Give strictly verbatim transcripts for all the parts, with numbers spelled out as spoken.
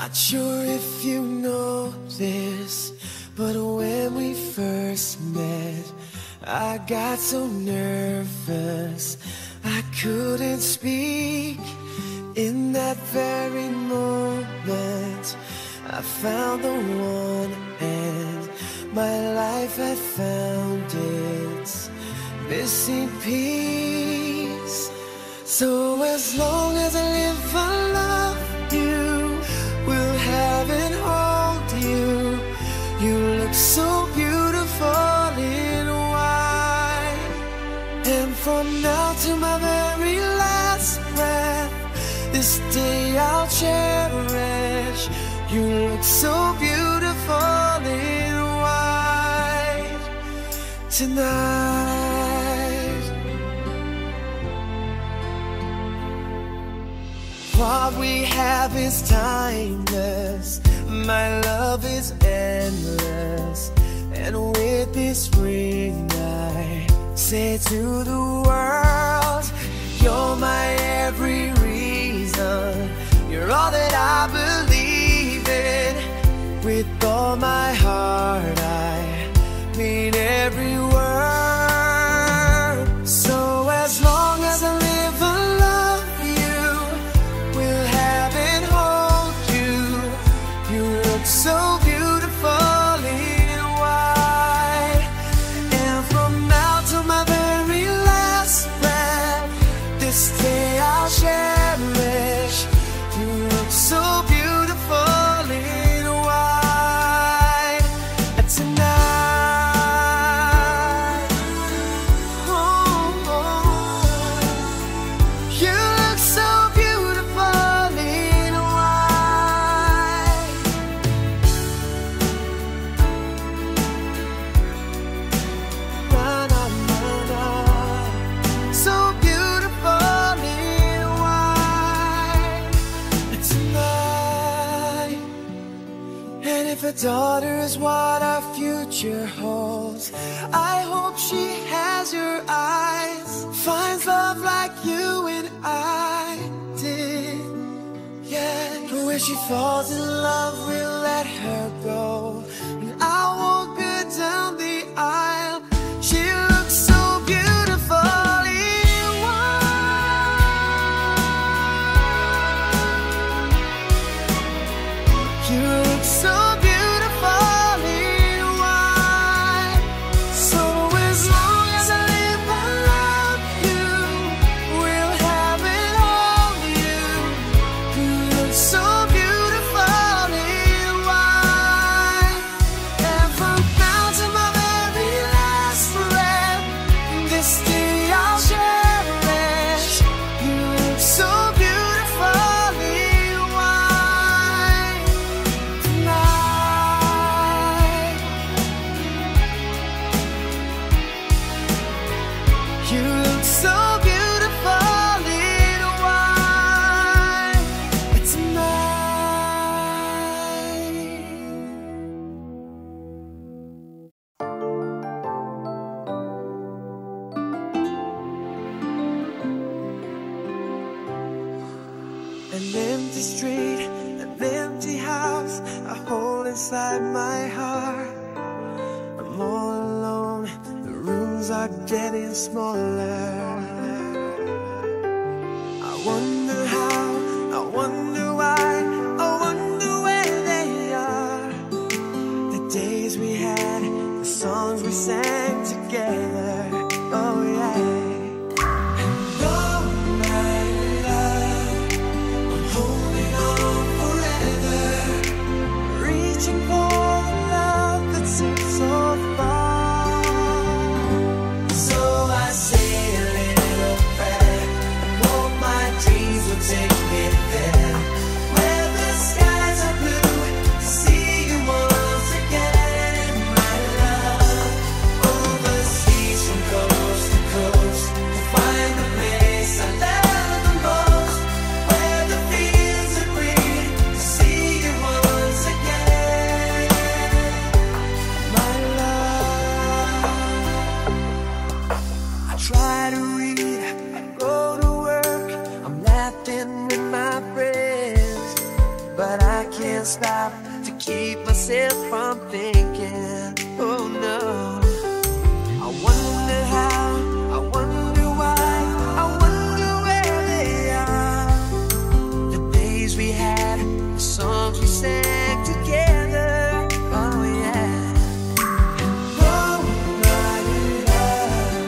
Not sure if you know this, but when we first met, I got so nervous I couldn't speak. In that very moment, I found the one, and my life had found its missing piece. So as long as I live, I love you, will have and hold you. You look so beautiful in white, and from now to my very last breath, this day I'll cherish. You look so beautiful in white tonight. What we have is timeless, my love is endless, and with this ring I say to the world, you're my every reason, you're all that I believe in. With all my heart I mean every word. So as long as I live alone, so beautiful in white, and from now to my very last breath, this day I'll cherish. You look so beautiful in white tonight. Oh, oh. You look so beautiful. If a daughter is what our future holds, I hope she has your eyes, finds love like you and I did. Yeah, but when she falls in love, we'll let her go, and I won't go down the aisle. She looks so beautiful. Inside my heart, I'm all alone. The rooms are getting smaller. I wonder how, I wonder why, I wonder where they are. The days we had, the songs we sang together. Oh yeah. And all my love, I'm holding on forever, reaching for the love that seems so far. So I say a little prayer and hope my dreams will take me there, where the skies are blue, to see you once again. My love, over seas from coast to coast, to find the place I love. Yeah. keep myself from thinking, oh no. I wonder how, I wonder why, I wonder where they are. The days we had, the songs we sang together, oh yeah. Oh my love,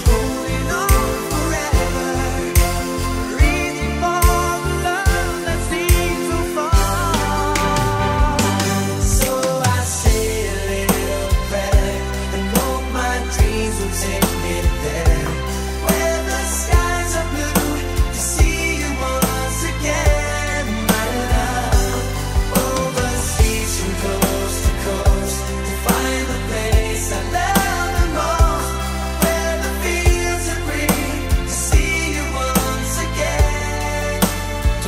I'm holding on forever, reaching for the love that seems so far. So I say a little prayer and hope my dreams will take me there, where the skies are blue, to see you once again, my love. Overseas from coast to coast, to find the place I love the most, where the fields are green, to see you once again, to hold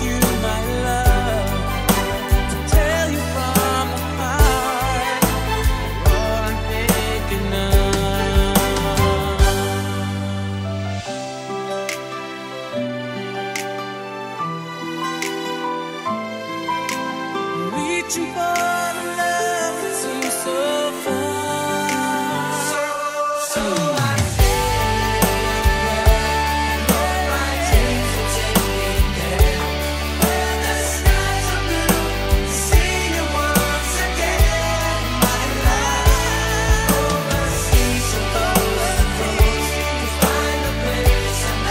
you in my arms, to promise you my love, to tell you from my heart all I'm thinking of. Reaching for the love that seems so far. So I say that all my dreams will take me there, where the skies are blue, to see you once again, my love. Overseas from coast to coast, to find the place I love the most,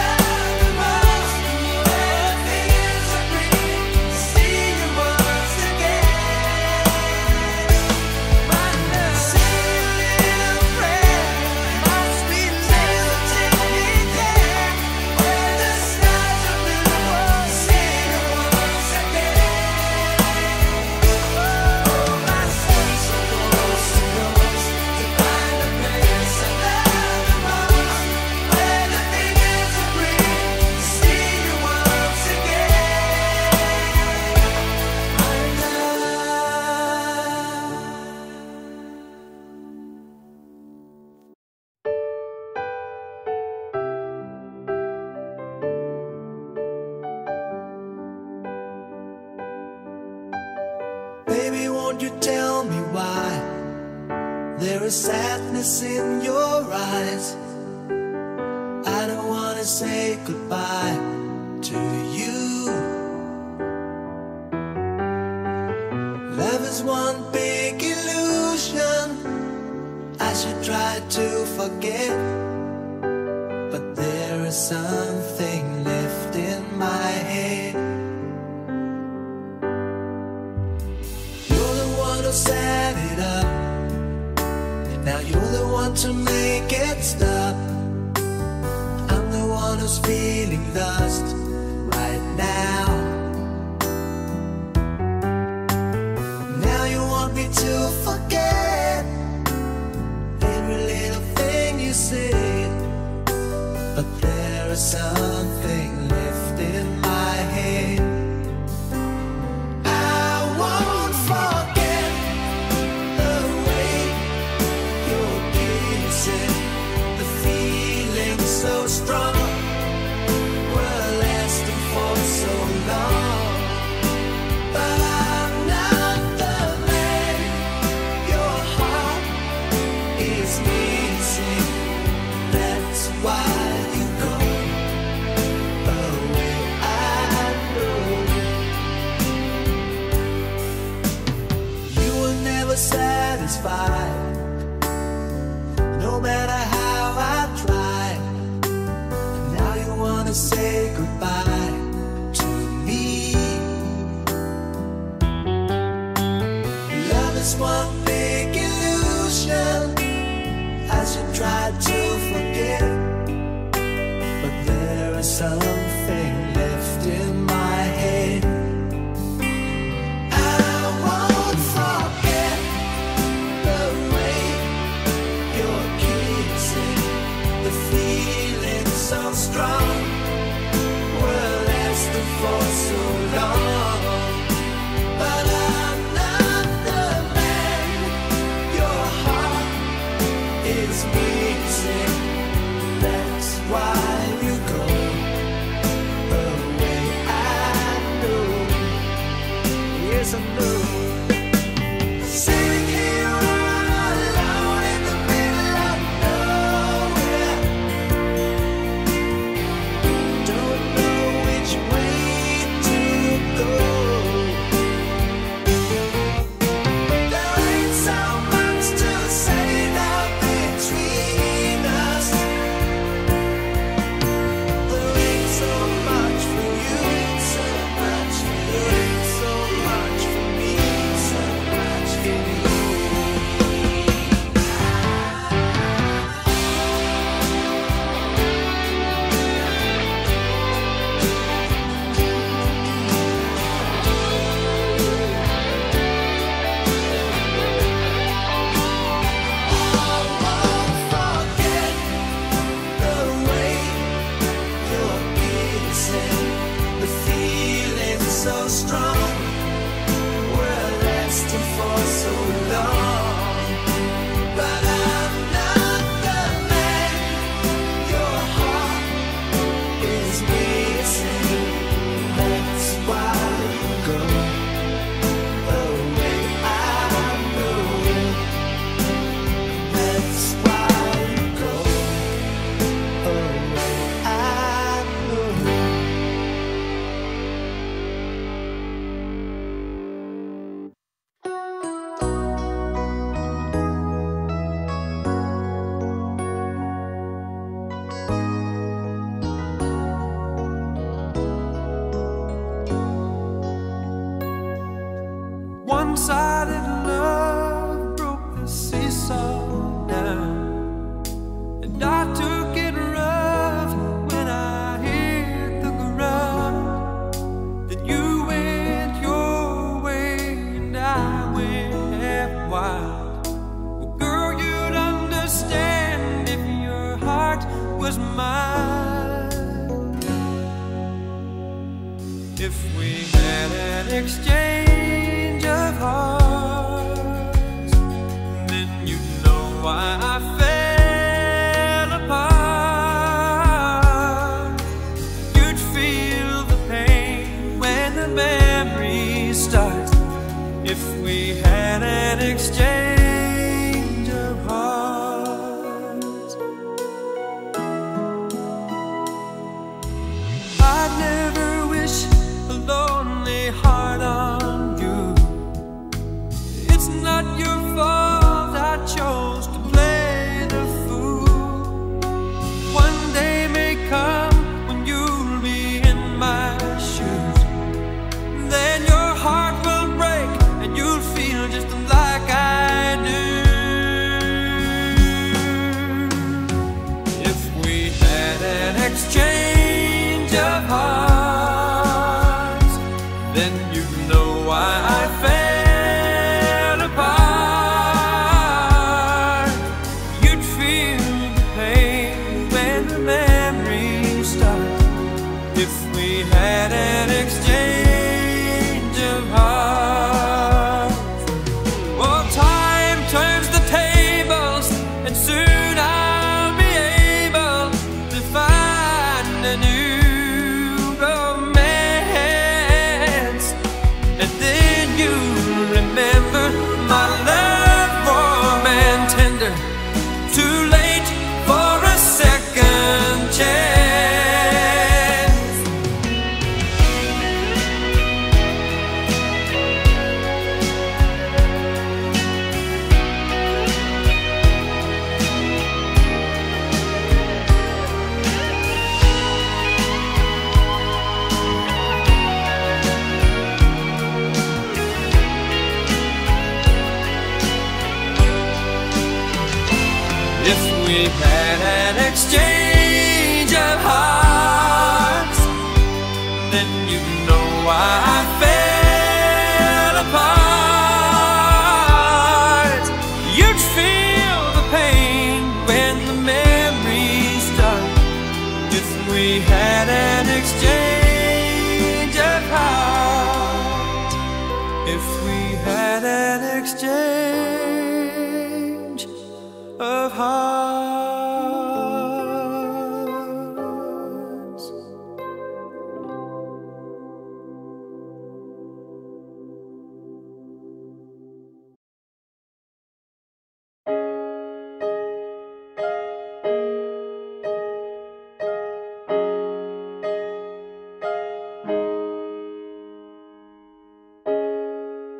where the fields are green, to see you once again. Baby, won't you tell me why there is sadness in your eyes? I don't want to say goodbye to you. Love is one big illusion I should try to forget, but there is something left in my head. Set it up, now you're the one to make it stop. I'm the one who's feeling lost right now. Now you want me to forget every little thing you said, but there is something left in my head. I won't forget the feeling so strong, we're lasting for so long. But I'm not the man your heart is missing, that's why you go away, I know. You were never satisfied, no matter how I tried. And now you wanna say goodbye to me. Love is one big illusion I should try to forget, but there is something left in my head. I won't forget the the feeling so strong, we're lasting for so long. But I'm not the man your heart is beating, that's why you go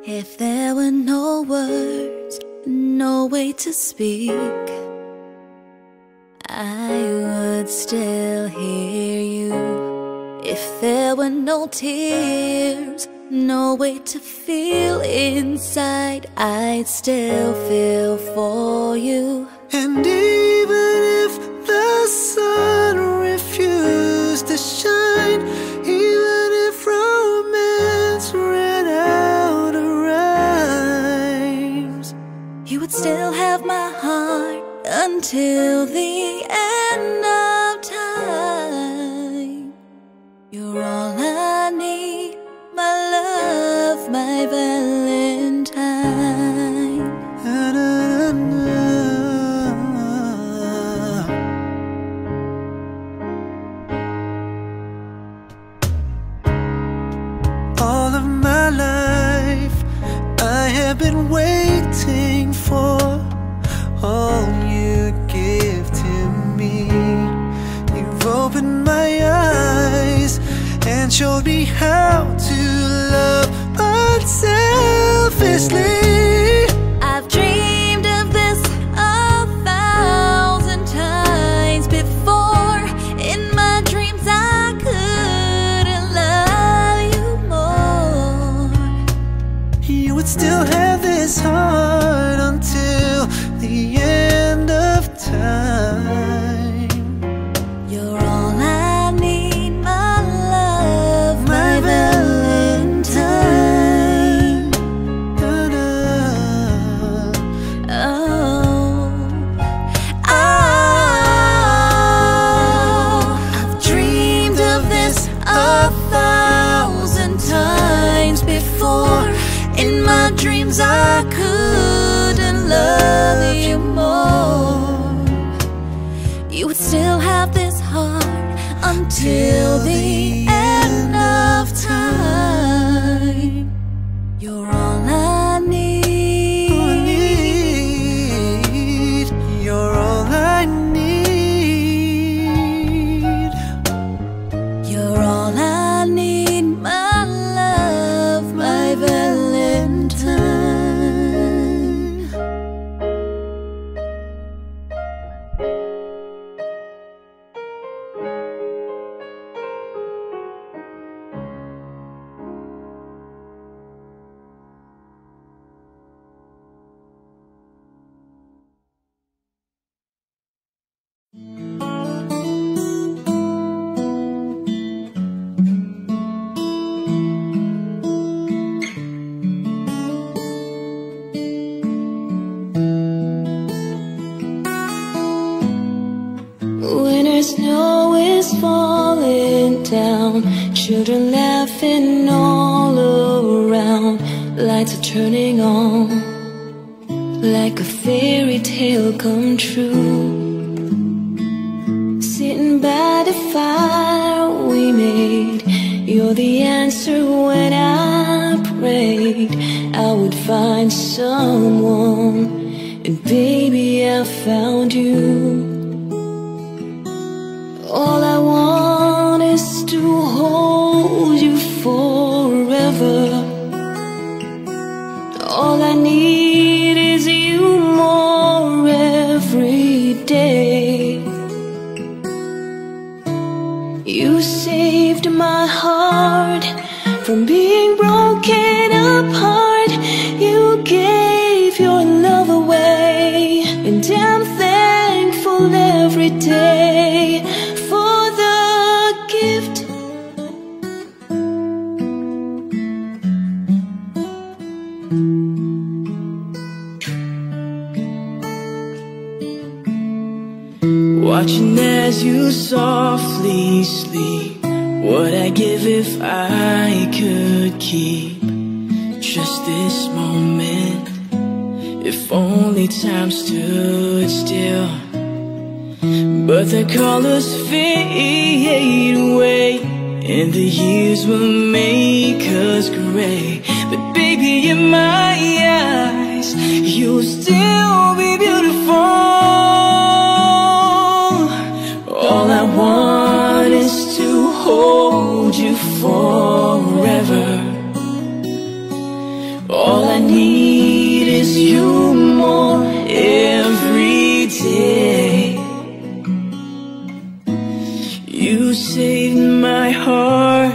If there were no words, no way to speak, I would still hear you. If there were no tears, no way to feel inside, I'd still feel for you. And even if the sun refused to shine, even if romance ran out of rhymes, you would still have my heart until the end of time. You're all I need, my love, my valentine. Na, na, na, na. All of my life I have been waiting for all you give to me. You've opened my eyes and showed me how to love unselfishly. I've dreamed of this a thousand times before. In my dreams I couldn't love you more. You would still have this heart until the end of time. You're all I need, my love, my, my valentine. valentine. Da -da. Oh. Oh, I've dreamed of this a thousand times before. In my dreams I couldn't love you more. You would still have this heart until the end of time. You're all I need. You're all I need. You're all I need, my love, my valentine. Children laughing all around, lights are turning on, like a fairy tale come true. Sitting by the fire we made, you're the answer when I prayed I would find someone, and baby I found you. All I want is to hold you forever. All I need is you more every day. You saved my heart from being broken apart. You gave your love away, and I'm thankful every day. Watching as you softly sleep, what I'd give if I could keep just this moment. If only time stood still, but the colors fade away and the years will make us gray. But baby, in my eyes, you'll still be beautiful. All I want is to hold you forever. All need is you more every day. You saved my heart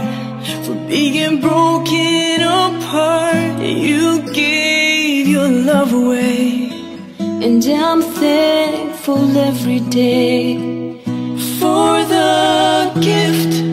from being broken apart. You gave your love away, and I'm thankful every day for the gift.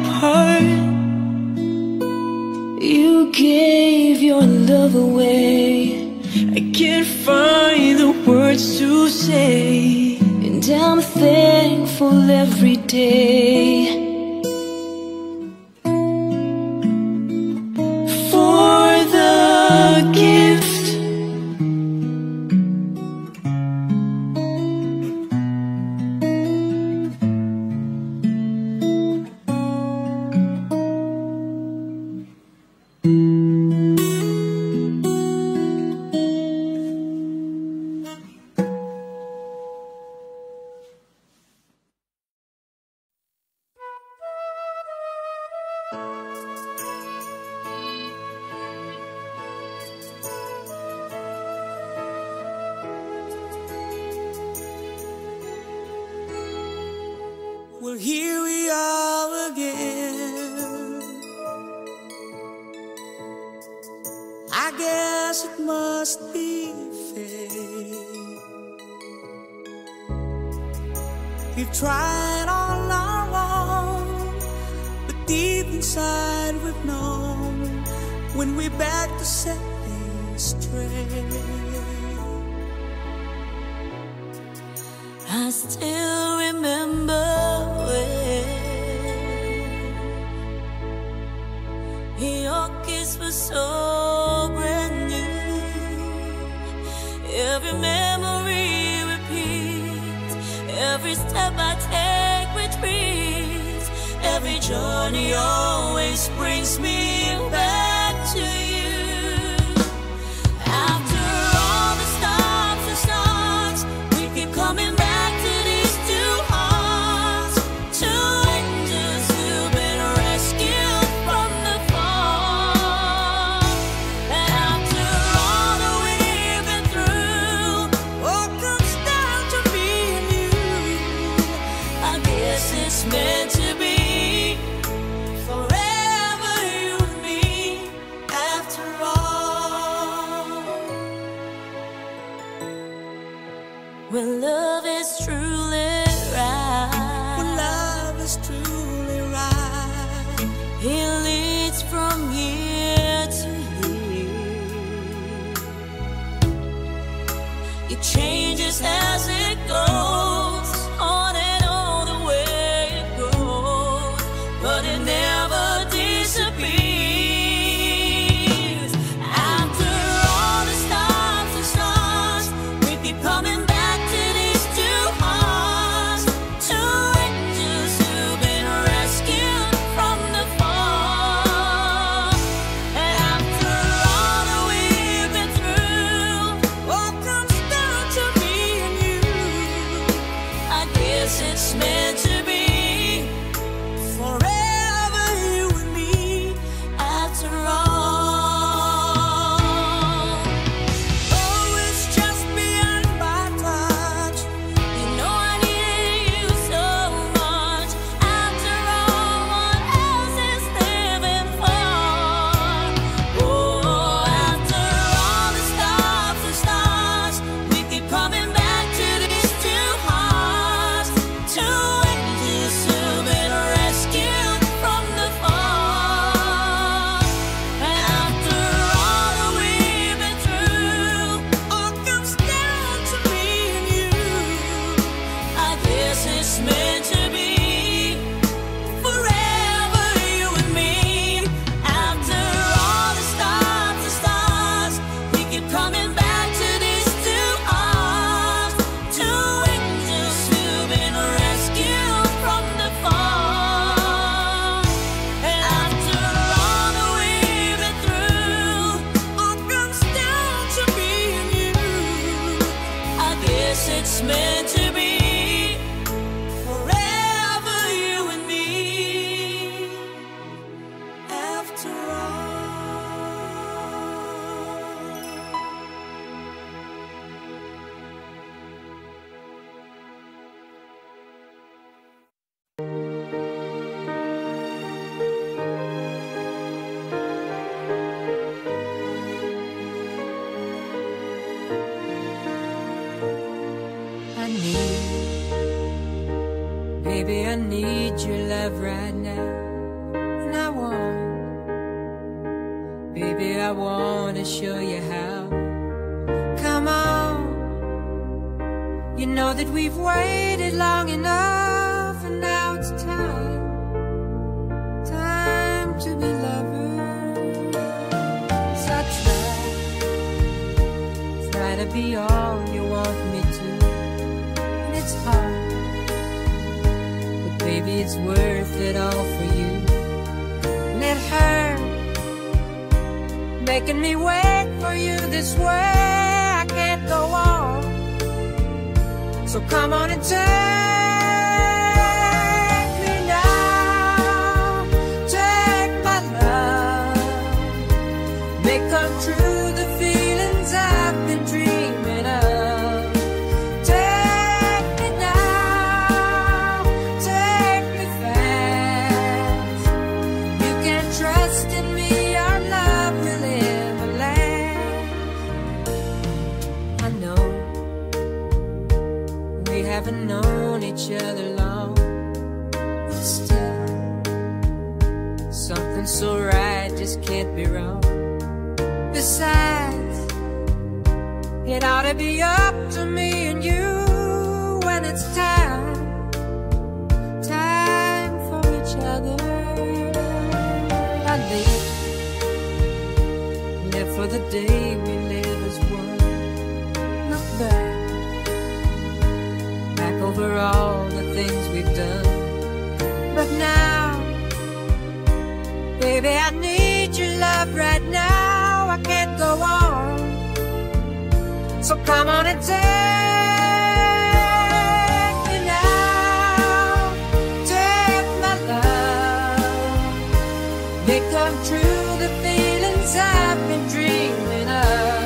Too it's meant to be, forever you and me, after all. Baby, I need your love right now, and I want, baby, I want to show you how. Come on, you know that we've waited long enough, and now it's time, time to be lovers. So try, try to be all you want me to, and it's hard. Baby, it's worth it all for you. And it hurt making me wait for you this way. I can't go on, so come on and take me now. Take my love, make come true the feelings I've been dreaming of. Haven't known each other long, but still something so right just can't be wrong. Besides, it ought to be up to me and you when it's time, time for each other. I live, live for the day we live as one. Look back over all the things we've done, but now, baby, I need your love right now. I can't go on, so come on and take me now. Take my love, make come true the feelings I've been dreaming of.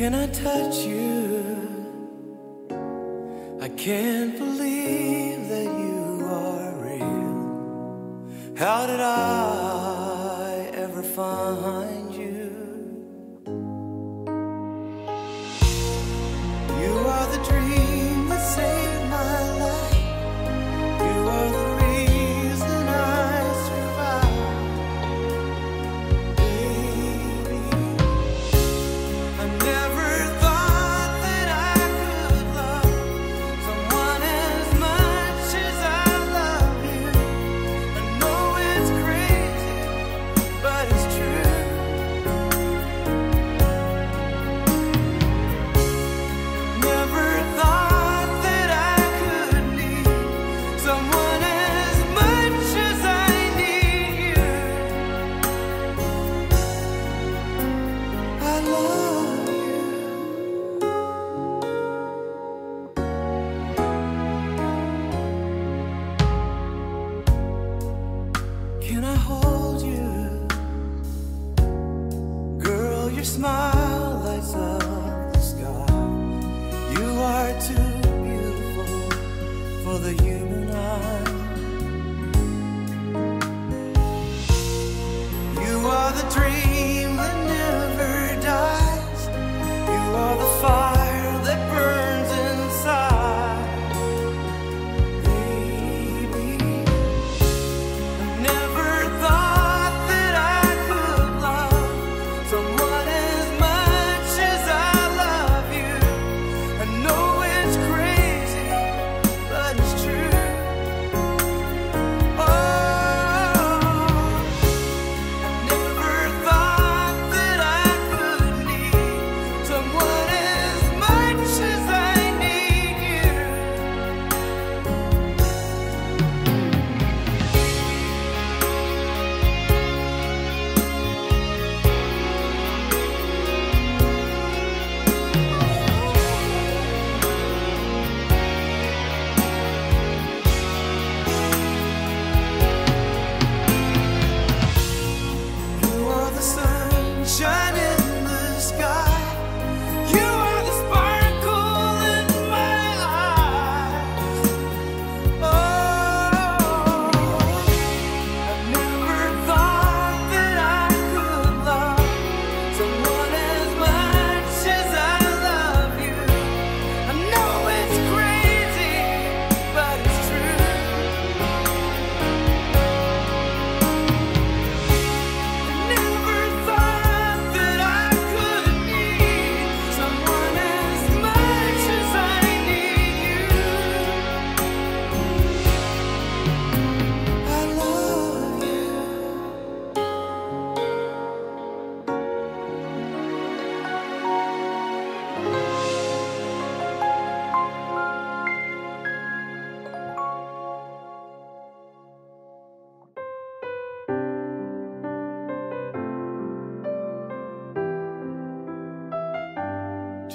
Can I touch you? I can't believe that you are real. How did I ever find you? You are the dream that saved my life. You are the reason I survived. Baby, I never the human eye.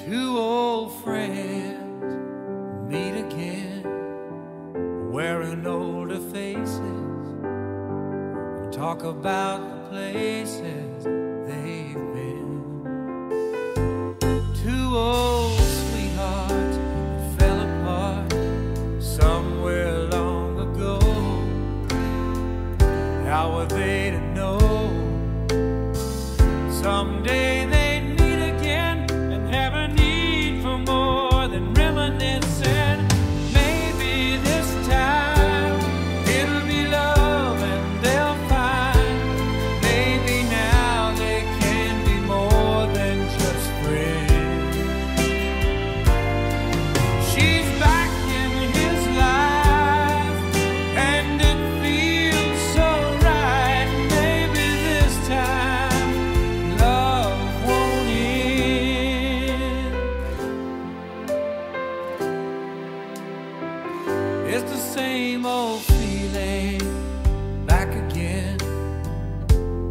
Two old friends meet again, wearing older faces, and talk about the places they've been. Two old sweethearts fell apart somewhere long ago. How are they to know? Someday they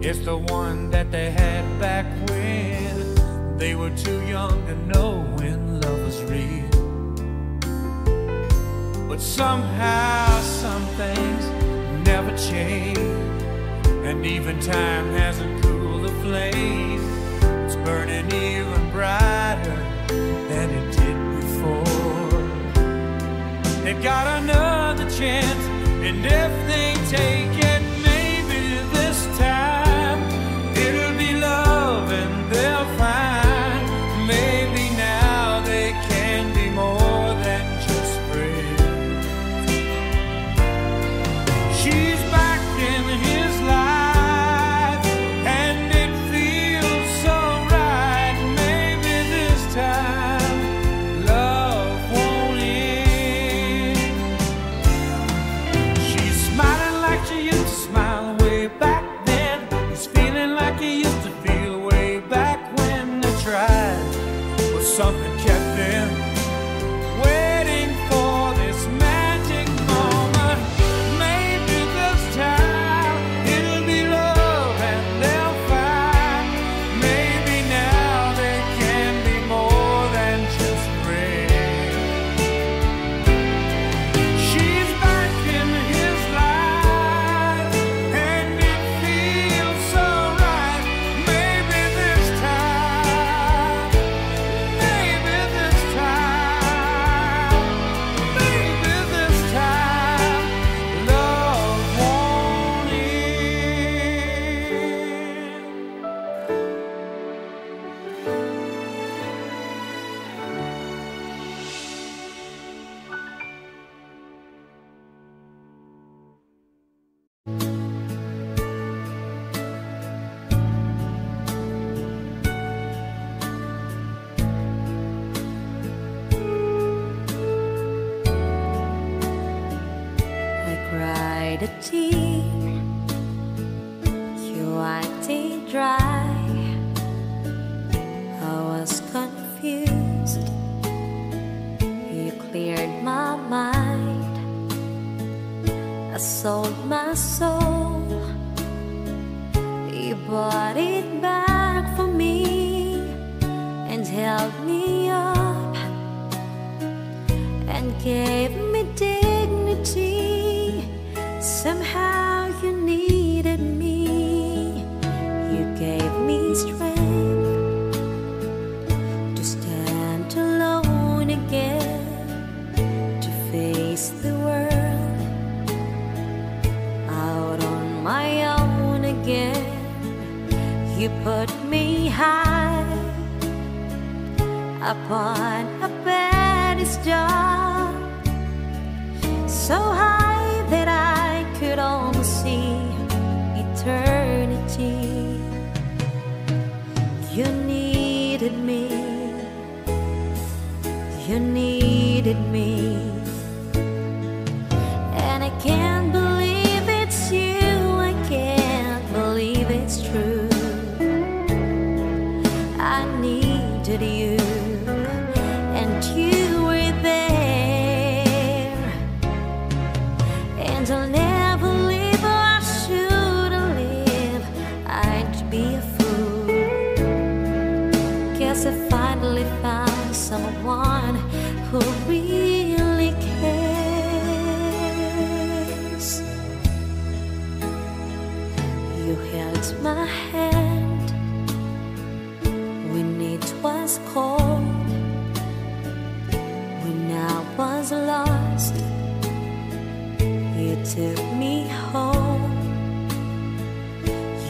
it's the one that they had back when they were too young to know when love was real. But somehow some things never change, and even time hasn't cooled the flame. It's burning even brighter than it did before. They got another chance, and if they take it, something kept them empty, you acted dry. I was confused, you cleared my mind. I sold my soul, you bought it back for me and held me up and gave me dignity. Somehow you needed me, you gave me strength to stand alone again, to face the world out on my own again. You put me high upon a pedestal, so high that I could only see eternity. You needed me, you needed me, and I can't believe it's you, I can't believe it's true. I needed you, and you were there, and I'll never leave. I shouldn't leave, I'd be a fool. Guess I finally found someone who really cares. You held my hand when it was cold, when I was lost, you took me home.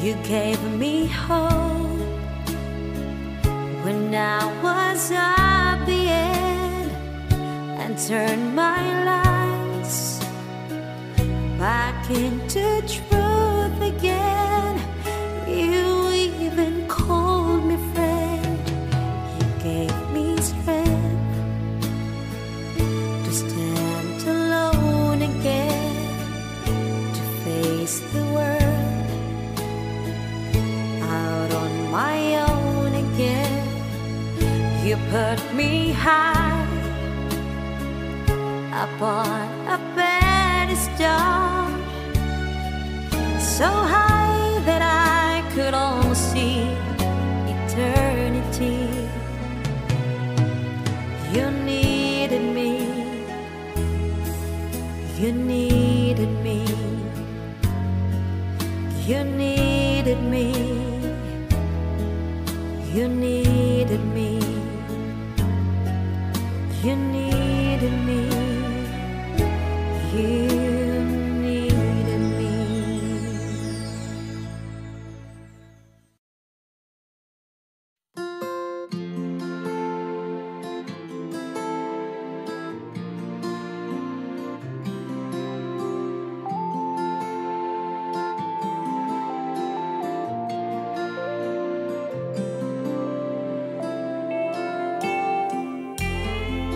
You gave me hope when I was at the end, and turned my lights back into truth again. You even called me friend, gave me strength to stand alone again, to face the world out on my own again. You put me high upon a pedestal, so high that I could only see eternity. You needed me, you needed me, you needed me, you needed me, you needed me, you needed me.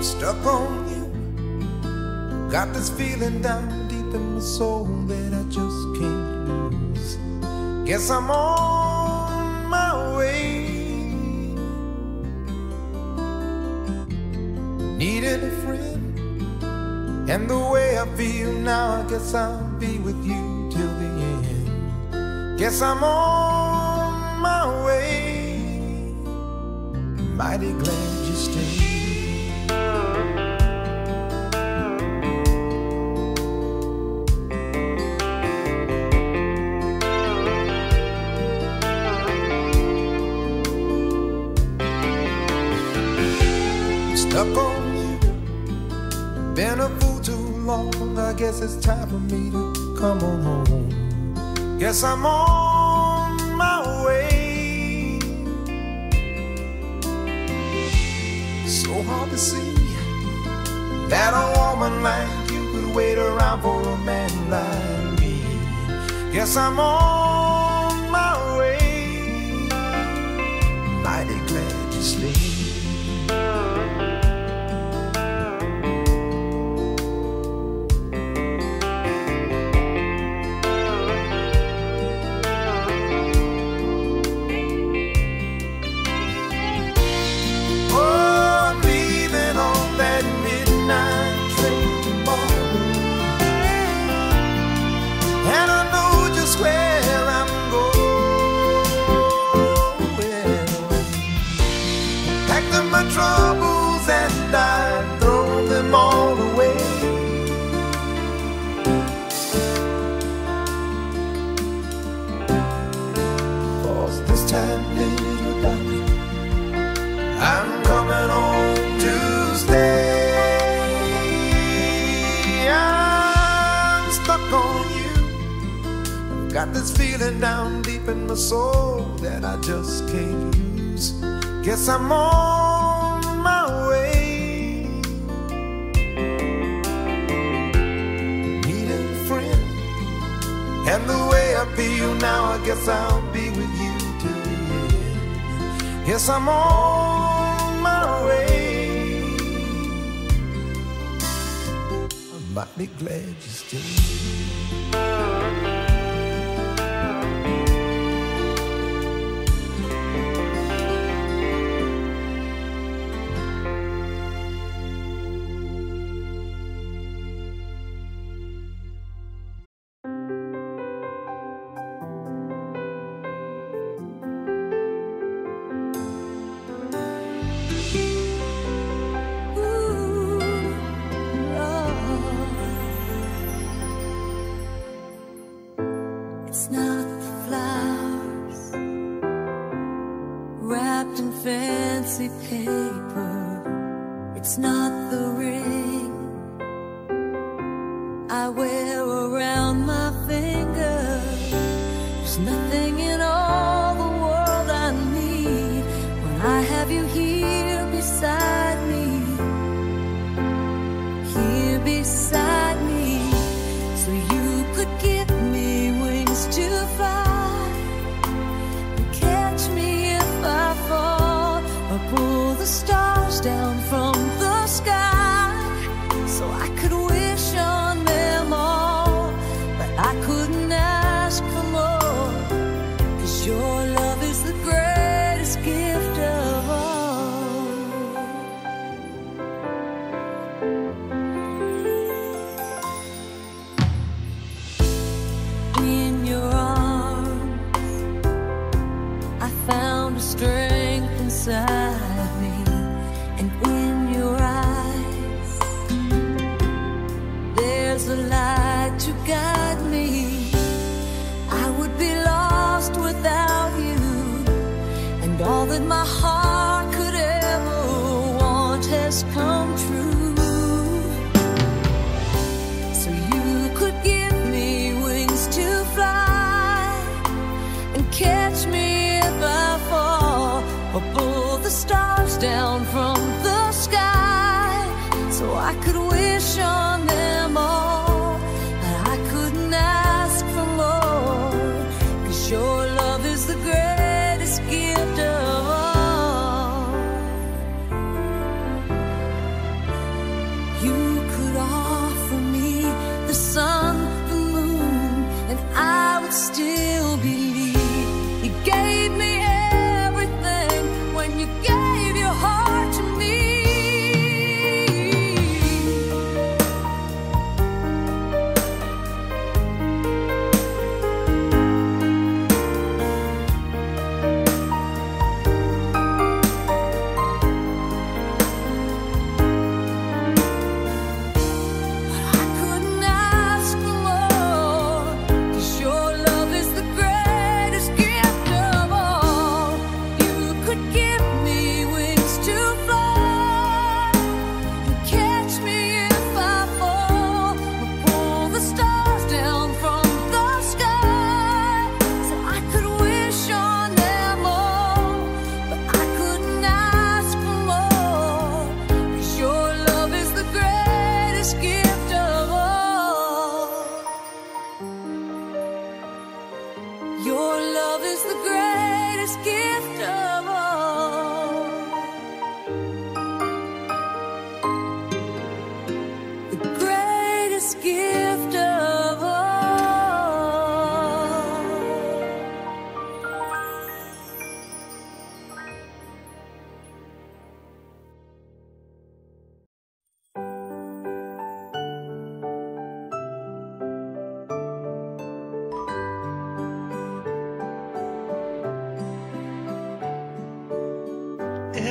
Stuck on you, got this feeling down deep in my soul that I just can't lose. Guess I'm on my way. Needed a friend, and the way I feel now, I guess I'll be with you till the end. Guess I'm on my way. Mighty glad you stayed. Stuck on you, been a fool too long, I guess it's time for me to come on home. Guess I'm on my way. So hard to see that a woman like you could wait around for a man like me. Guess I'm on my way. Mighty glad you stayed. 'Cause this time, little darling, I'm coming home to stay. I'm stuck on you. I've got this feeling down deep in my soul that I just can't use. Guess I'm on my way. Need a friend, and the way I feel now, I guess I'll be with you till the end. Yes, I'm on my way. I might be glad you stayed.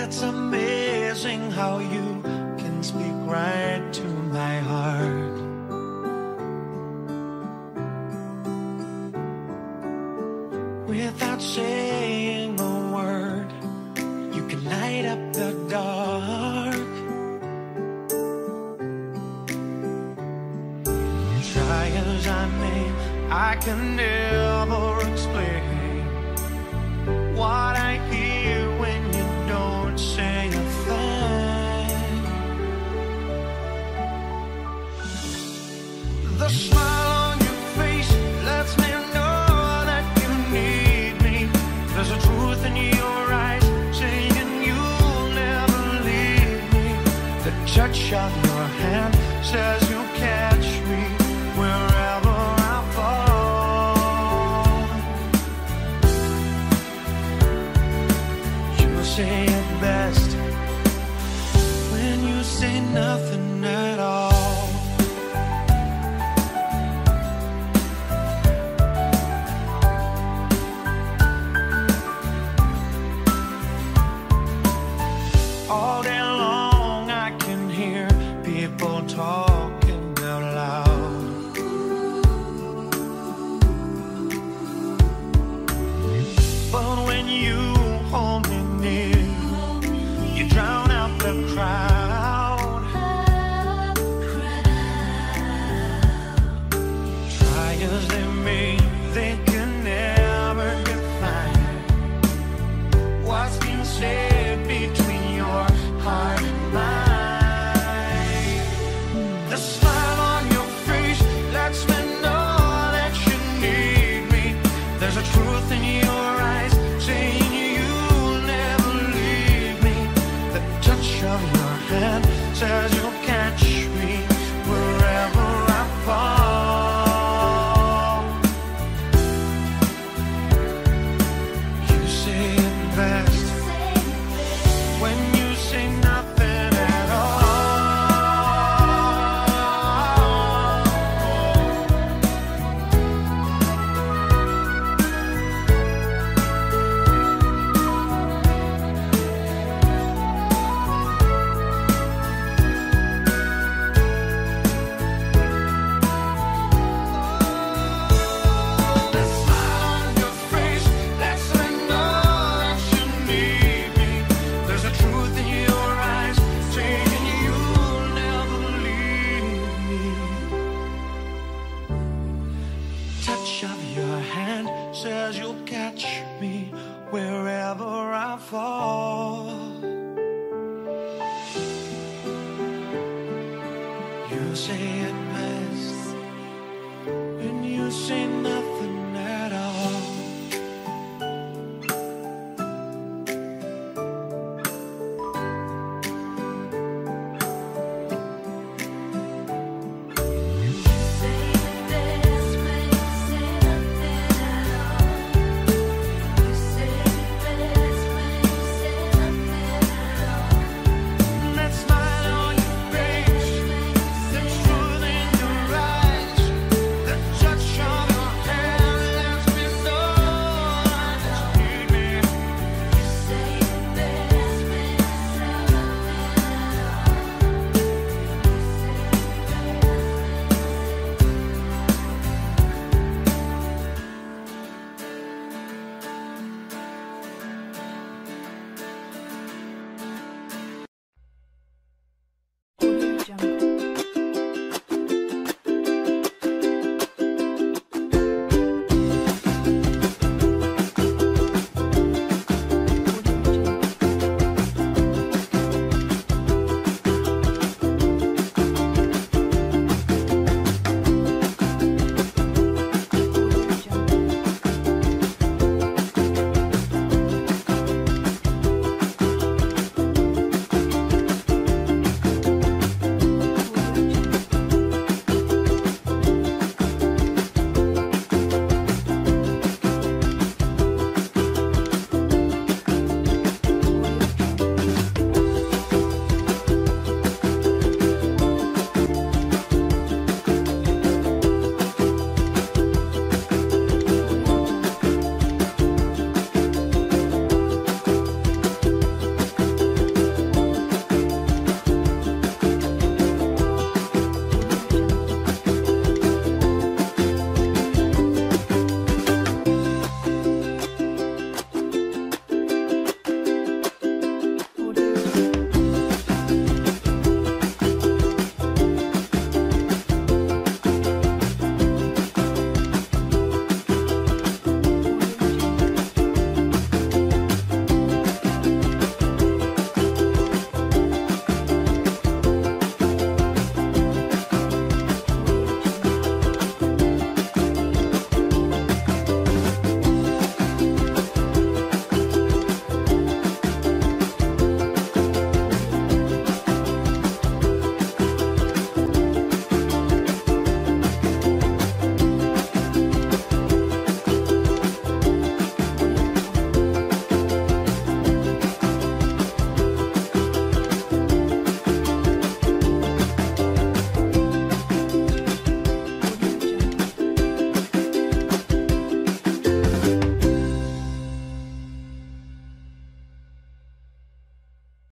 It's amazing how you can speak right to my heart. without saying a word. You can light up the dark. Try as I may, I can never explain what I hear when you don't say a thing. The smile on your face lets me know that you need me. There's a truth in your eyes saying you'll never leave me. The touch of your hand says you'll catch me wherever I fall. You say it best when you say nothing at all. All day long I can hear people talking out loud. But when you hold me near, you drown out the crowd. Try as they may, they can never define what's been said between your heart and mine. The smile on your face lets me know that you need me. There's a truth in your eyes saying you'll never leave me. The touch of your hand says you'll catch me wherever I fall. You say it best when you say nothing at all. The smile on your face lets me know that you need me. There's a truth in your eyes saying you'll never leave me. Touch of your hand says you'll catch me wherever I fall. You say it best when you say nothing.